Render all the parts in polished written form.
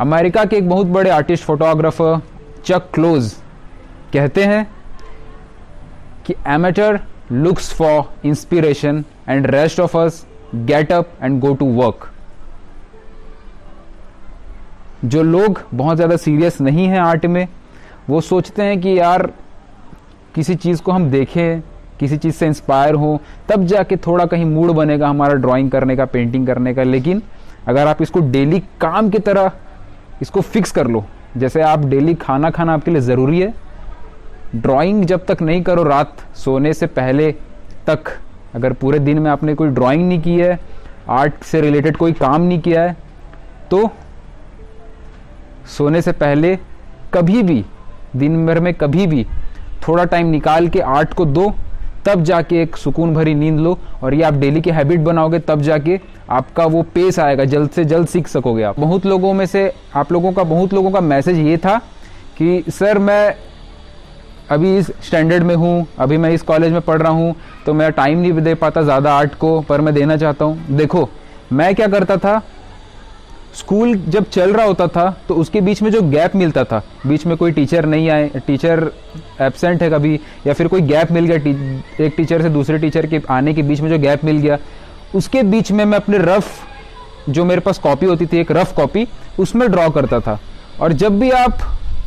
America के एक बहुत बड़े आर्टिस्ट फोटोग्राफर चक क्लोज कहते हैं कि amateur looks for inspiration and rest of us get up and go to work. जो लोग बहुत ज़्यादा सीरियस नहीं हैं आर्ट में, वो सोचते हैं कि यार किसी चीज़ को हम देखें, किसी चीज़ से इंस्पायर हों, तब जाके थोड़ा कहीं मूड बनेगा हमारा ड्राइंग करने का, पेंटिंग करने का। लेकिन अगर आप इसको डेली काम की तरह इसको फिक्स कर लो, जैसे आप डेली खाना खाना आपके लिए ज़रूरी है, ड्राइंग जब तक नहीं करो रात सोने से पहले तक, अगर पूरे दिन में आपने कोई ड्राइंग नहीं की है, आर्ट से रिलेटेड कोई काम नहीं किया है, तो सोने से पहले कभी भी, दिन भर में कभी भी थोड़ा टाइम निकाल के आर्ट को दो, तब जाके एक सुकून भरी नींद लो। और ये आप डेली की हैबिट बनाओगे, तब जाके आपका वो पेस आएगा, जल्द से जल्द सीख सकोगे आप। बहुत लोगों का मैसेज ये था कि सर मैं अभी इस स्टैंडर्ड में हूँ, अभी मैं इस कॉलेज में पढ़ रहा हूँ, तो मैं टाइम नहीं दे पाता ज़्यादा आर्ट को, पर मैं देना चाहता हूँ। देखो मैं क्या करता था, स्कूल जब चल रहा होता था तो उसके बीच में जो गैप मिलता था, बीच में कोई टीचर नहीं आए, टीचर एब्सेंट है कभी, या फिर कोई गैप मिल गया एक टीचर से दूसरे टीचर के आने के बीच में जो गैप मिल गया, उसके बीच में मैं अपने रफ, जो मेरे पास कॉपी होती थी, एक रफ कॉपी, उसमें ड्रॉ करता था। और जब भी आप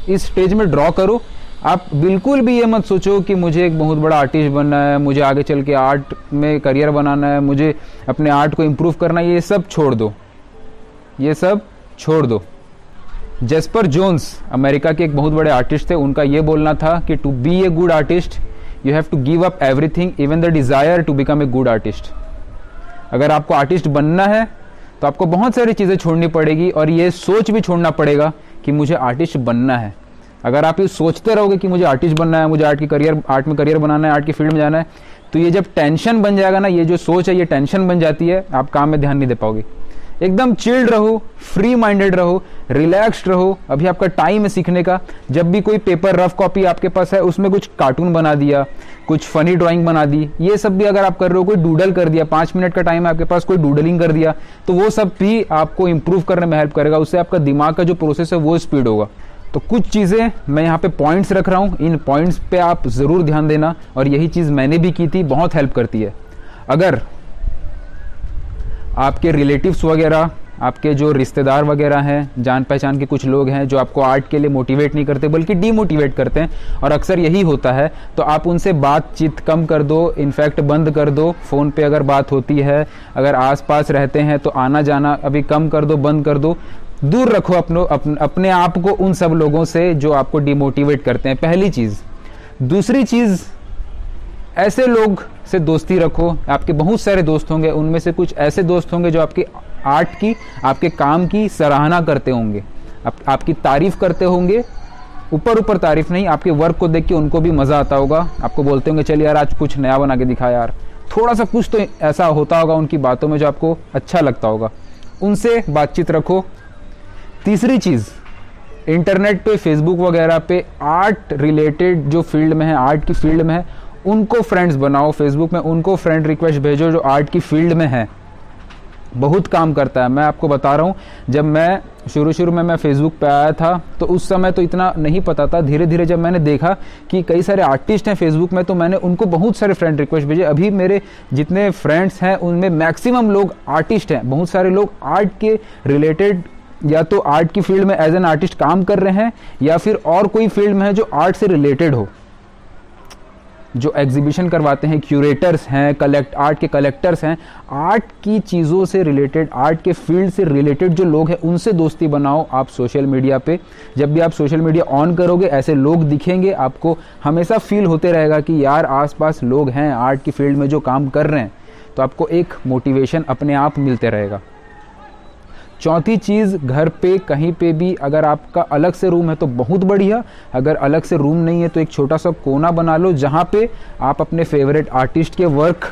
इस स्टेज में ड्रॉ करो, आप बिल्कुल भी ये मत सोचो कि मुझे एक बहुत बड़ा आर्टिस्ट बनना है, मुझे आगे चल के आर्ट में करियर बनाना है, मुझे अपने आर्ट को इम्प्रूव करना है, ये सब छोड़ दो। जैस्पर जोन्स अमेरिका के एक बहुत बड़े आर्टिस्ट थे, उनका ये बोलना था कि to be a good artist you have to give up everything even the desire to become a good artist. अगर आपको आर्टिस्ट बनना है तो आपको बहुत सारी चीज़ें छोड़नी पड़ेगी, और ये सोच भी छोड़ना पड़ेगा कि मुझे आर्टिस्ट बनना है। अगर आप ये सोचते रहोगे कि मुझे आर्टिस्ट बनना है, मुझे आर्ट में करियर बनाना है, आर्ट की फील्ड में जाना है, तो ये जब टेंशन बन जाएगा ना, ये जो सोच है ये टेंशन बन जाती है, आप काम में ध्यान नहीं दे पाओगे। एकदम चिल्ड रहो, फ्री माइंडेड रहो, रिलैक्स्ड रहो। अभी आपका टाइम है सीखने का। जब भी कोई पेपर, रफ कॉपी आपके पास है, उसमें कुछ कार्टून बना दिया, कुछ फनी ड्राइंग बना दी, ये सब भी अगर आप कर रहे हो, कोई डूडल कर दिया, 5 मिनट का टाइम है आपके पास, कोई डूडलिंग कर दिया, तो वो सब भी आपको इम्प्रूव करने में हेल्प करेगा। उससे आपका दिमाग का जो प्रोसेस है वो स्पीड होगा। तो कुछ चीज़ें मैं यहाँ पे पॉइंट्स रख रहा हूँ, इन पॉइंट्स पे आप ज़रूर ध्यान देना, और यही चीज़ मैंने भी की थी, बहुत हेल्प करती है। अगर आपके रिलेटिव्स वगैरह, आपके जो रिश्तेदार वगैरह हैं, जान पहचान के कुछ लोग हैं जो आपको आर्ट के लिए मोटिवेट नहीं करते बल्कि डीमोटिवेट करते हैं, और अक्सर यही होता है, तो आप उनसे बातचीत कम कर दो, इनफैक्ट बंद कर दो। फ़ोन पे अगर बात होती है, अगर आसपास रहते हैं तो आना जाना अभी कम कर दो, बंद कर दो, दूर रखो अपने आप को उन सब लोगों से जो आपको डीमोटिवेट करते हैं, पहली चीज़। दूसरी चीज़, ऐसे लोग से दोस्ती रखो, आपके बहुत सारे दोस्त होंगे, उनमें से कुछ ऐसे दोस्त होंगे जो आपके आर्ट की, आपके काम की सराहना करते होंगे, आपकी तारीफ़ करते होंगे, ऊपर तारीफ नहीं, आपके वर्क को देख के उनको भी मज़ा आता होगा, आपको बोलते होंगे चल यार आज कुछ नया बना के दिखा यार, थोड़ा सा कुछ तो ऐसा होता होगा उनकी बातों में जो आपको अच्छा लगता होगा, उनसे बातचीत रखो। तीसरी चीज़, इंटरनेट पे, फेसबुक वगैरह पे आर्ट रिलेटेड जो फील्ड में है, आर्ट की फील्ड में है, उनको फ्रेंड्स बनाओ, फेसबुक में उनको फ्रेंड रिक्वेस्ट भेजो जो आर्ट की फील्ड में है। बहुत काम करता है, मैं आपको बता रहा हूँ। जब मैं शुरू में फेसबुक पे आया था तो उस समय तो इतना नहीं पता था, धीरे धीरे जब मैंने देखा कि कई सारे आर्टिस्ट हैं फेसबुक में, तो मैंने उनको बहुत सारे फ्रेंड रिक्वेस्ट भेजे। अभी मेरे जितने फ्रेंड्स हैं उनमें मैक्सिमम लोग आर्टिस्ट हैं, बहुत सारे लोग आर्ट के रिलेटेड, या तो आर्ट की फील्ड में एज एन आर्टिस्ट काम कर रहे हैं, या फिर और कोई फील्ड में है जो आर्ट से रिलेटेड हो, जो एग्जीबिशन करवाते हैं, क्यूरेटर्स हैं, आर्ट के कलेक्टर्स हैं, आर्ट की चीज़ों से रिलेटेड, आर्ट के फील्ड से रिलेटेड जो लोग हैं उनसे दोस्ती बनाओ। आप सोशल मीडिया पे जब भी आप सोशल मीडिया ऑन करोगे, ऐसे लोग दिखेंगे आपको, हमेशा फील होते रहेगा कि यार आसपास लोग हैं आर्ट की फील्ड में जो काम कर रहे हैं, तो आपको एक मोटिवेशन अपने आप मिलते रहेगा। चौथी चीज़, घर पे कहीं पे भी अगर आपका अलग से रूम है तो बहुत बढ़िया, अगर अलग से रूम नहीं है तो एक छोटा सा कोना बना लो जहाँ पे आप अपने फेवरेट आर्टिस्ट के वर्क,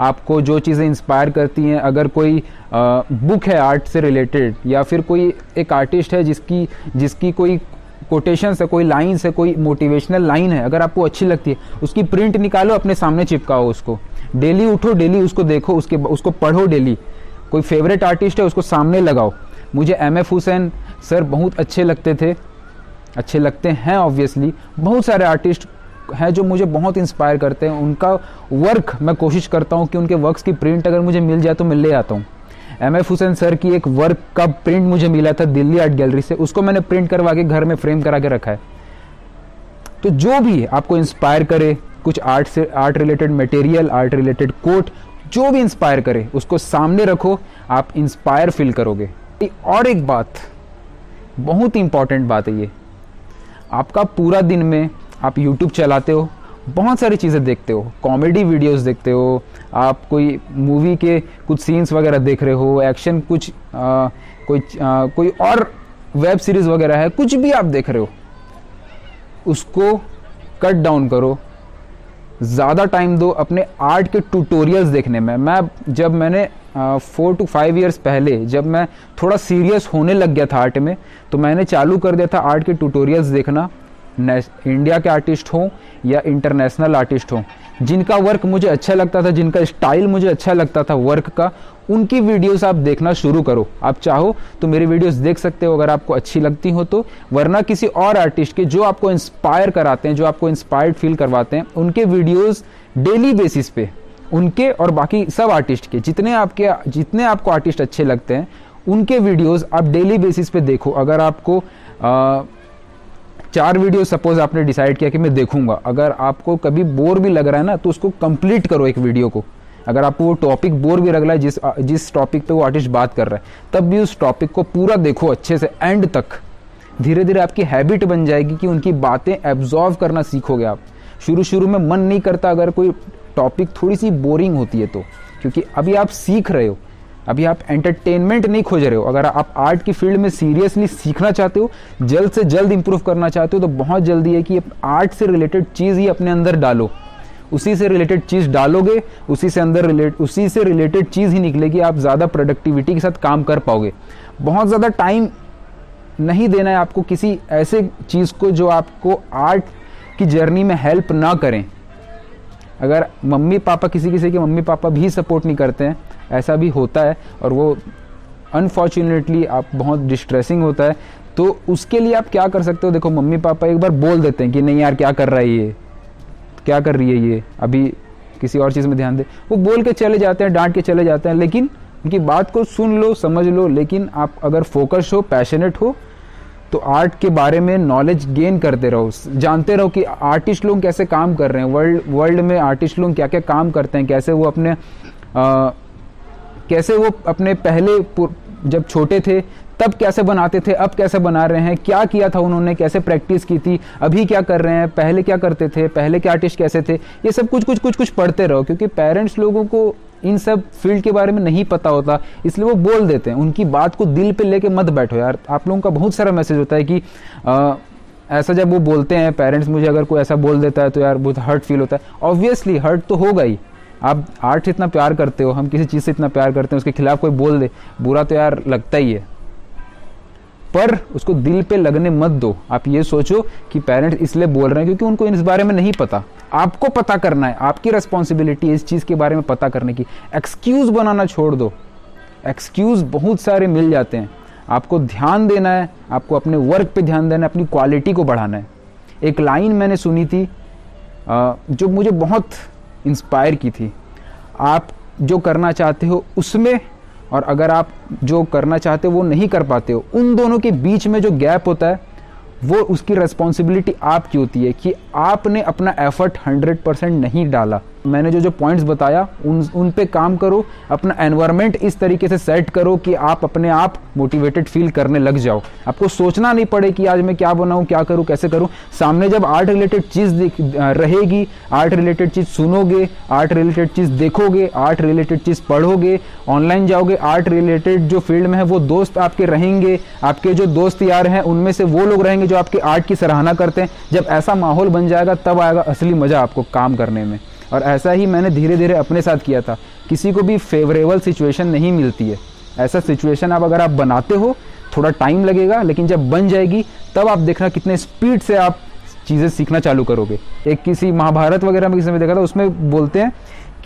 आपको जो चीज़ें इंस्पायर करती हैं, अगर कोई बुक है आर्ट से रिलेटेड, या फिर कोई एक आर्टिस्ट है जिसकी कोई कोटेशंस है, कोई लाइन्स है, कोई मोटिवेशनल लाइन है, अगर आपको अच्छी लगती है उसकी प्रिंट निकालो, अपने सामने चिपकाओ उसको, डेली उठो, डेली उसको देखो, उसको पढ़ो, डेली कोई फेवरेट आर्टिस्ट है उसको सामने लगाओ, मुझे M.F. हुसैन सर बहुत अच्छे लगते थे, अच्छे लगते हैं ऑब्वियसली। बहुत सारे आर्टिस्ट हैं जो मुझे बहुत इंस्पायर करते हैं, उनका वर्क मैं कोशिश करता हूं कि उनके वर्क्स की प्रिंट अगर मुझे मिल जाए तो मैं ले आता हूं। M.F. हुसैन सर की एक वर्क का प्रिंट मुझे मिला था दिल्ली आर्ट गैलरी से, उसको मैंने प्रिंट करवा के घर में फ्रेम करा के रखा है। तो जो भी आपको इंस्पायर करे कुछ आर्ट से, art related material, art related quote, जो भी इंस्पायर करे उसको सामने रखो, आप इंस्पायर फील करोगे। और एक बात, बहुत इंपॉर्टेंट बात है ये, आपका पूरा दिन में आप YouTube चलाते हो, बहुत सारी चीज़ें देखते हो, कॉमेडी वीडियोस देखते हो, आप कोई मूवी के कुछ सीन्स वगैरह देख रहे हो, एक्शन कुछ कोई और वेब सीरीज़ वगैरह है, कुछ भी आप देख रहे हो, उसको कट डाउन करो, ज़्यादा टाइम दो अपने आर्ट के ट्यूटोरियल्स देखने में। जब मैंने 4 to 5 years पहले जब मैं थोड़ा सीरियस होने लग गया था आर्ट में, तो मैंने चालू कर दिया था आर्ट के ट्यूटोरियल्स देखना, इंडिया के आर्टिस्ट हों या इंटरनेशनल आर्टिस्ट हों, जिनका वर्क मुझे अच्छा लगता था, जिनका स्टाइल मुझे अच्छा लगता था वर्क का, उनकी वीडियोस आप देखना शुरू करो। आप चाहो तो मेरी वीडियोस देख सकते हो अगर आपको अच्छी लगती हो तो, वरना किसी और आर्टिस्ट के जो आपको इंस्पायर कराते हैं, जो आपको इंस्पायर्ड फील करवाते हैं, उनके वीडियोस डेली बेसिस पे, उनके और बाकी सब आर्टिस्ट के जितने आपको आर्टिस्ट अच्छे लगते हैं उनके वीडियोस आप डेली बेसिस पे देखो। अगर आपको 4 वीडियो सपोज आपने डिसाइड किया कि मैं देखूंगा, अगर आपको कभी बोर भी लग रहा है ना तो उसको कंप्लीट करो एक वीडियो को। अगर आपको वो टॉपिक बोर भी लग रहा है, जिस टॉपिक पे वो आर्टिस्ट बात कर रहा है, तब भी उस टॉपिक को पूरा देखो अच्छे से एंड तक। धीरे धीरे आपकी हैबिट बन जाएगी कि उनकी बातें एब्जॉर्व करना सीखोगे आप। शुरू में मन नहीं करता अगर कोई टॉपिक थोड़ी सी बोरिंग होती है तो, क्योंकि अभी आप सीख रहे हो, अभी आप एंटरटेनमेंट नहीं खोज रहे हो। अगर आप आर्ट की फील्ड में सीरियसली सीखना चाहते हो, जल्द से जल्द इंप्रूव करना चाहते हो, तो बहुत जल्दी है कि आर्ट से रिलेटेड चीज़ ही अपने अंदर डालो। उसी से रिलेटेड चीज़ डालोगे, उसी से रिलेटेड चीज़ ही निकलेगी। आप ज़्यादा प्रोडक्टिविटी के साथ काम कर पाओगे। बहुत ज़्यादा टाइम नहीं देना है आपको किसी ऐसे चीज़ को जो आपको आर्ट की जर्नी में हेल्प ना करें। अगर मम्मी पापा, किसी के मम्मी पापा भी सपोर्ट नहीं करते हैं, ऐसा भी होता है, और वो अनफॉर्चुनेटली आप बहुत डिस्ट्रेसिंग होता है, तो उसके लिए आप क्या कर सकते हो? देखो, मम्मी पापा एक बार बोल देते हैं कि नहीं यार, क्या कर रहा है ये, क्या कर रही है ये, अभी किसी और चीज़ में ध्यान दे, वो बोल के चले जाते हैं, डांट के चले जाते हैं। लेकिन उनकी बात को सुन लो, समझ लो, लेकिन आप अगर फोकस हो, पैशनेट हो, तो आर्ट के बारे में नॉलेज गेन करते रहो, जानते रहो कि आर्टिस्ट लोग कैसे काम कर रहे हैं, वर्ल्ड में आर्टिस्ट लोग क्या क्या काम करते हैं, कैसे वो अपने पहले जब छोटे थे तब कैसे बनाते थे, अब कैसे बना रहे हैं, क्या किया था उन्होंने, कैसे प्रैक्टिस की थी, अभी क्या कर रहे हैं, पहले क्या करते थे, पहले के आर्टिस्ट कैसे थे, ये सब कुछ पढ़ते रहो। क्योंकि पेरेंट्स लोगों को इन सब फील्ड के बारे में नहीं पता होता, इसलिए वो बोल देते हैं। उनकी बात को दिल पे लेके मत बैठो यार। आप लोगों का बहुत सारा मैसेज होता है कि ऐसा जब वो बोलते हैं पेरेंट्स, मुझे अगर कोई ऐसा बोल देता है तो यार बहुत हर्ट फील होता है। ऑब्वियसली हर्ट तो होगा ही, आप आर्ट से इतना प्यार करते हो, हम किसी चीज़ से इतना प्यार करते हैं, उसके खिलाफ कोई बोल दे, बुरा तो यार लगता ही है। पर उसको दिल पे लगने मत दो। आप ये सोचो कि पेरेंट्स इसलिए बोल रहे हैं क्योंकि उनको इस बारे में नहीं पता। आपको पता करना है, आपकी रिस्पॉन्सिबिलिटी है इस चीज़ के बारे में पता करने की। एक्सक्यूज़ बनाना छोड़ दो, एक्सक्यूज़ बहुत सारे मिल जाते हैं। आपको ध्यान देना है, आपको अपने वर्क पे ध्यान देना है, अपनी क्वालिटी को बढ़ाना है। एक लाइन मैंने सुनी थी जो मुझे बहुत इंस्पायर की थी, आप जो करना चाहते हो उसमें और अगर आप जो करना चाहते हो वो नहीं कर पाते हो, उन दोनों के बीच में जो गैप होता है वो उसकी रिस्पॉन्सिबिलिटी आपकी होती है कि आपने अपना एफर्ट 100% नहीं डाला। मैंने जो पॉइंट्स बताया उन पे काम करो, अपना एनवायरनमेंट इस तरीके से सेट करो कि आप अपने आप मोटिवेटेड फील करने लग जाओ। आपको सोचना नहीं पड़े कि आज मैं क्या बनाऊँ, क्या करूँ, कैसे करूँ। सामने जब आर्ट रिलेटेड चीज़ रहेगी, आर्ट रिलेटेड चीज़ सुनोगे, आर्ट रिलेटेड चीज़ देखोगे, आर्ट रिलेटेड चीज़ पढ़ोगे, ऑनलाइन जाओगे, आर्ट रिलेटेड जो फील्ड में है वो दोस्त आपके रहेंगे, आपके जो दोस्त यार हैं उनमें से वो लोग रहेंगे जो आपके आर्ट की सराहना करते हैं। जब ऐसा माहौल बन जाएगा तब आएगा असली मज़ा आपको काम करने में। और ऐसा ही मैंने धीरे धीरे अपने साथ किया था। किसी को भी फेवरेबल सिचुएशन नहीं मिलती है। ऐसा सिचुएशन अगर आप बनाते हो, थोड़ा टाइम लगेगा, लेकिन जब बन जाएगी तब आप देखना कितने स्पीड से आप चीज़ें सीखना चालू करोगे। एक किसी महाभारत वगैरह में किसी में देखा था, उसमें बोलते हैं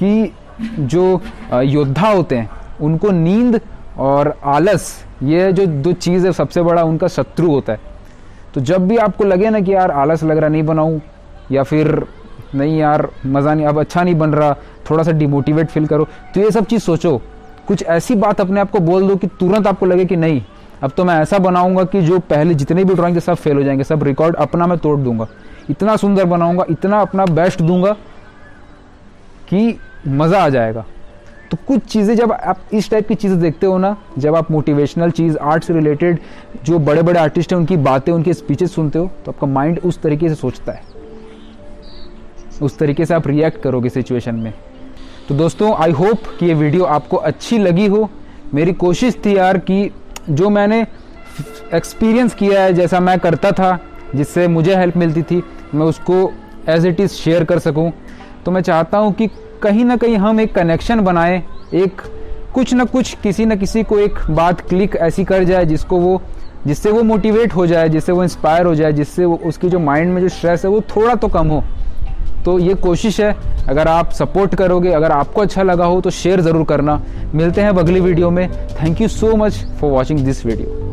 कि जो योद्धा होते हैं उनको नींद और आलस, ये जो दो चीज़ है सबसे बड़ा उनका शत्रु होता है। तो जब भी आपको लगे ना कि यार आलस लग रहा, नहीं बनाऊँ, या फिर नहीं यार मज़ा नहीं, अब अच्छा नहीं बन रहा, थोड़ा सा डिमोटिवेट फील करो, तो ये सब चीज़ सोचो, कुछ ऐसी बात अपने आप को बोल दो कि तुरंत आपको लगे कि नहीं अब तो मैं ऐसा बनाऊंगा कि जो पहले जितने भी ड्राइंग थे सब फेल हो जाएंगे, सब रिकॉर्ड अपना मैं तोड़ दूंगा, इतना सुंदर बनाऊंगा, इतना अपना बेस्ट दूंगा कि मज़ा आ जाएगा। तो कुछ चीज़ें जब आप इस टाइप की चीज़ें देखते हो ना, जब आप मोटिवेशनल चीज़, आर्ट से रिलेटेड जो बड़े बड़े आर्टिस्ट हैं उनकी बातें, उनकी स्पीचेस सुनते हो, तो आपका माइंड उस तरीके से सोचता है, उस तरीके से आप रिएक्ट करोगे सिचुएशन में। तो दोस्तों आई होप कि ये वीडियो आपको अच्छी लगी हो। मेरी कोशिश थी यार कि जो मैंने एक्सपीरियंस किया है, जैसा मैं करता था, जिससे मुझे हेल्प मिलती थी, मैं उसको एज इट इज़ शेयर कर सकूं। तो मैं चाहता हूं कि कहीं ना कहीं हम एक कनेक्शन बनाएं, एक कुछ ना कुछ, किसी ना किसी को एक बात क्लिक ऐसी कर जाए जिससे वो मोटिवेट हो जाए, जिससे वो इंस्पायर हो जाए, जिससे वो उसकी जो माइंड में जो स्ट्रेस है वो थोड़ा तो कम हो। तो ये कोशिश है, अगर आप सपोर्ट करोगे, अगर आपको अच्छा लगा हो तो शेयर ज़रूर करना। मिलते हैं अगली वीडियो में। Thank you so much for watching this video.